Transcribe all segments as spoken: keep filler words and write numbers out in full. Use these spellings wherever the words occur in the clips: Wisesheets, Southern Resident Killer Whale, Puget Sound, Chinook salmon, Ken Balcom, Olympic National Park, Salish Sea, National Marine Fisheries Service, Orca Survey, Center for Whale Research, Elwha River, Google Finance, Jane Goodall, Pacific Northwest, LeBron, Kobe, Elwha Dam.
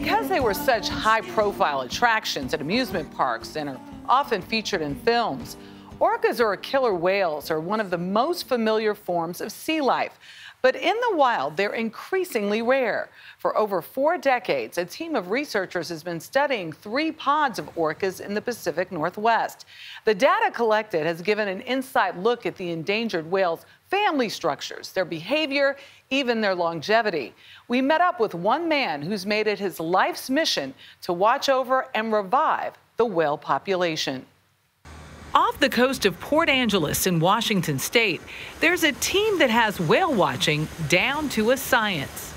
Because they were such high-profile attractions at amusement parks and are often featured in films, orcas or killer whales are one of the most familiar forms of sea life. But in the wild, they're increasingly rare. For over four decades, a team of researchers has been studying three pods of orcas in the Pacific Northwest. The data collected has given an inside look at the endangered whales' family structures, their behavior, even their longevity. We met up with one man who's made it his life's mission to watch over and revive the whale population. Off the coast of Port Angeles in Washington state, there's a team that has whale watching down to a science.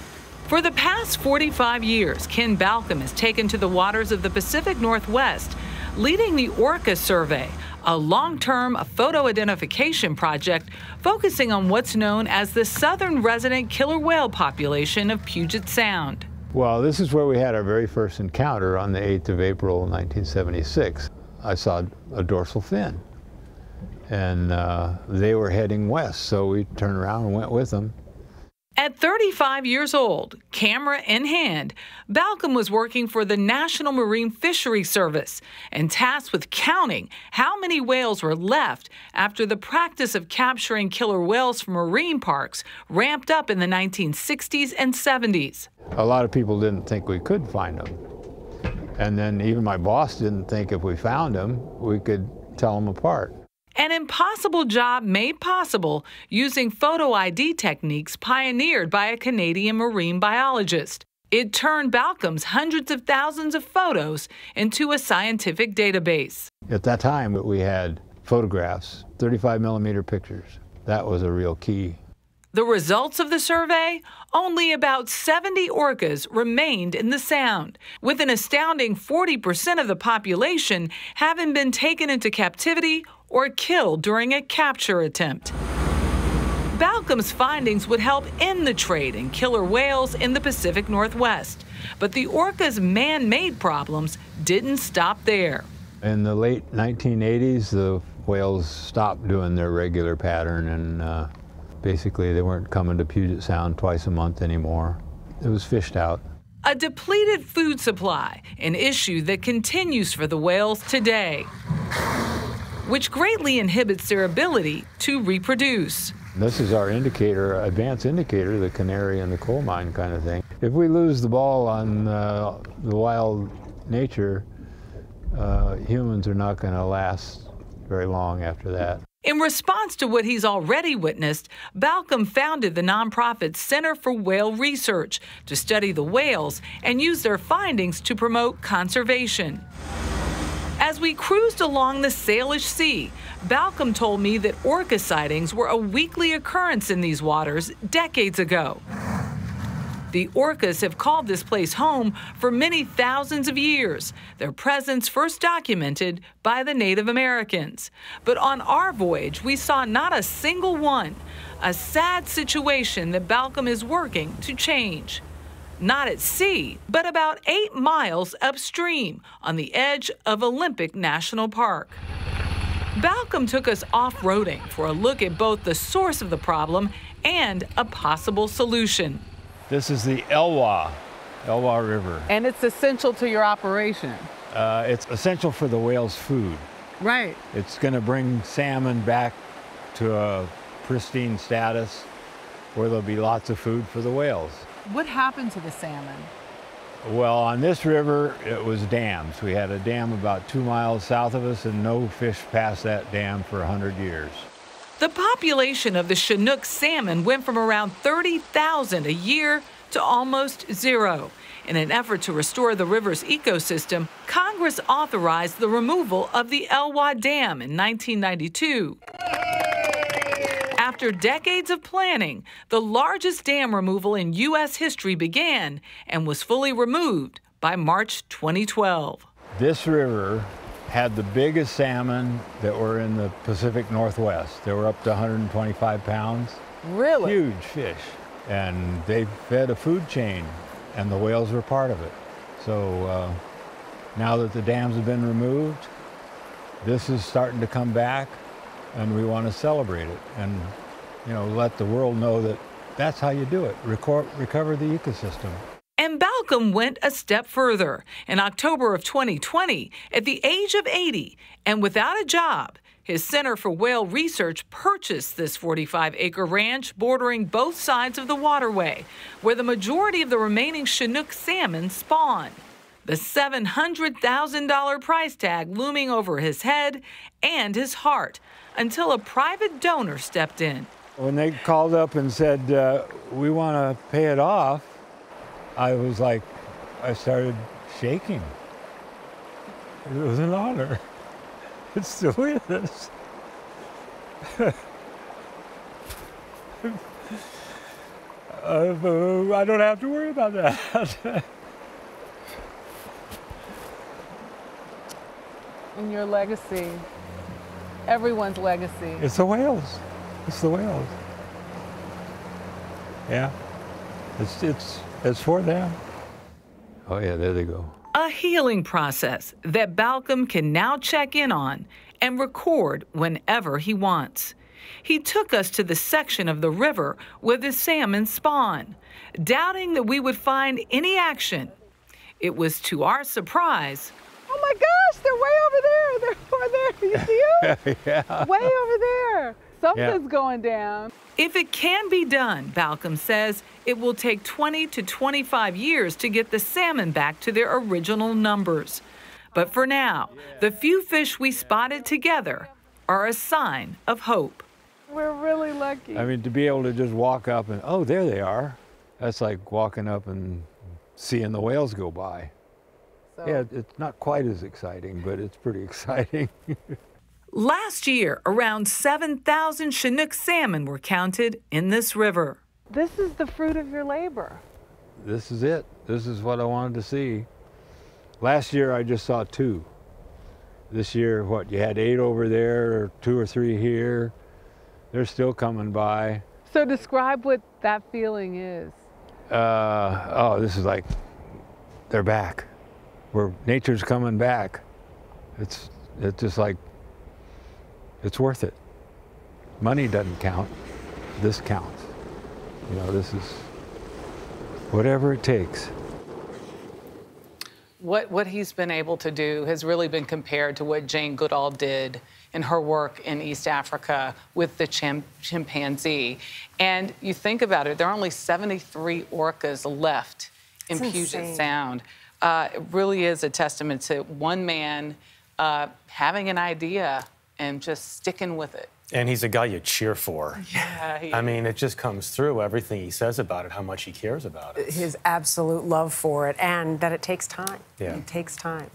For the past forty-five years, Ken Balcom has taken to the waters of the Pacific Northwest, leading the Orca Survey, a long-term photo identification project focusing on what's known as the Southern Resident Killer Whale population of Puget Sound. Well, this is where we had our very first encounter on the eighth of April nineteen seventy-six. I saw a dorsal fin, and uh, they were heading west, so we turned around and went with them. At thirty-five years old, camera in hand, Balcom was working for the National Marine Fisheries Service and tasked with counting how many whales were left after the practice of capturing killer whales from marine parks ramped up in the nineteen sixties and seventies. A lot of people didn't think we could find them. And then even my boss didn't think if we found them, we could tell them apart. An impossible job made possible using photo I D techniques pioneered by a Canadian marine biologist. It turned Balcom's hundreds of thousands of photos into a scientific database. At that time, we had photographs, thirty-five millimeter pictures. That was a real key. The results of the survey? Only about seventy orcas remained in the sound, with an astounding forty percent of the population having been taken into captivity or killed during a capture attempt. Balcom's findings would help end the trade in killer whales in the Pacific Northwest, but the orcas' man-made problems didn't stop there. In the late nineteen eighties, the whales stopped doing their regular pattern and uh, basically, they weren't coming to Puget Sound twice a month anymore. It was fished out. A depleted food supply, an issue that continues for the whales today, which greatly inhibits their ability to reproduce. This is our indicator, advanced indicator, the canary in the coal mine kind of thing. If we lose the ball on uh, the wild nature, uh, humans are not going to last very long after that. In response to what he's already witnessed, Balcom founded the nonprofit Center for Whale Research to study the whales and use their findings to promote conservation. As we cruised along the Salish Sea, Balcom told me that orca sightings were a weekly occurrence in these waters decades ago. The orcas have called this place home for many thousands of years, their presence first documented by the Native Americans. But on our voyage, we saw not a single one, a sad situation that Balcom is working to change. Not at sea, but about eight miles upstream on the edge of Olympic National Park. Balcom took us off-roading for a look at both the source of the problem and a possible solution. This is the Elwha, Elwha River. And it's essential to your operation. Uh, it's essential for the whales' food. Right. It's going to bring salmon back to a pristine status where there'll be lots of food for the whales. What happened to the salmon? Well, on this river, it was dams. We had a dam about two miles south of us, and no fish passed that dam for one hundred years. The population of the Chinook salmon went from around thirty thousand a year to almost zero. In an effort to restore the river's ecosystem, Congress authorized the removal of the Elwha Dam in nineteen ninety-two. After decades of planning, the largest dam removal in U S history began and was fully removed by March twenty twelve. This river had the biggest salmon that were in the Pacific Northwest. They were up to one hundred twenty-five pounds. Really? Huge fish. And they fed a food chain, and the whales were part of it. So uh, now that the dams have been removed, this is starting to come back, and we want to celebrate it and, you know, let the world know that that's how you do it. Reco- recover the ecosystem. Balcom went a step further. In October of twenty twenty, at the age of eighty and without a job, his Center for Whale Research purchased this forty-five acre ranch bordering both sides of the waterway, where the majority of the remaining Chinook salmon spawn. The seven hundred thousand dollar price tag looming over his head and his heart, until a private donor stepped in. When they called up and said, uh, we want to pay it off, I was like, I started shaking. It was an honor. It still is. I don't have to worry about that. And your legacy, everyone's legacy. It's the whales. It's the whales. Yeah, it's, it's, it's for them. Oh yeah, there they go. A healing process that Balcom can now check in on and record whenever he wants. He took us to the section of the river where the salmon spawn, doubting that we would find any action. It was to our surprise. Oh my gosh, they're way over there. They're over there. You see them? Yeah. Way over there. Something's yeah. going down. If it can be done, Balcom says, it will take twenty to twenty-five years to get the salmon back to their original numbers. But for now, the few fish we spotted together are a sign of hope. We're really lucky. I mean, to be able to just walk up and, oh, there they are. That's like walking up and seeing the whales go by. So. Yeah, it's not quite as exciting, but it's pretty exciting. Last year, around seven thousand Chinook salmon were counted in this river. This is the fruit of your labor. This is it. This is what I wanted to see. Last year, I just saw two. This year, what, you had eight over there, or two or three here. They're still coming by. So describe what that feeling is. Uh, oh, this is like, they're back. Where nature's coming back. It's, it's just like, it's worth it. Money doesn't count. This counts. You know, this is whatever it takes. What, what he's been able to do has really been compared to what Jane Goodall did in her work in East Africa with the chim chimpanzee. And you think about it, there are only seventy-three orcas left in That's Puget insane. Sound. Uh, it really is a testament to one man uh, having an idea and just sticking with it. And he's a guy you cheer for. Yeah, he is. I mean, it just comes through everything he says about it, how much he cares about it. His absolute love for it, and that it takes time. Yeah. It takes time.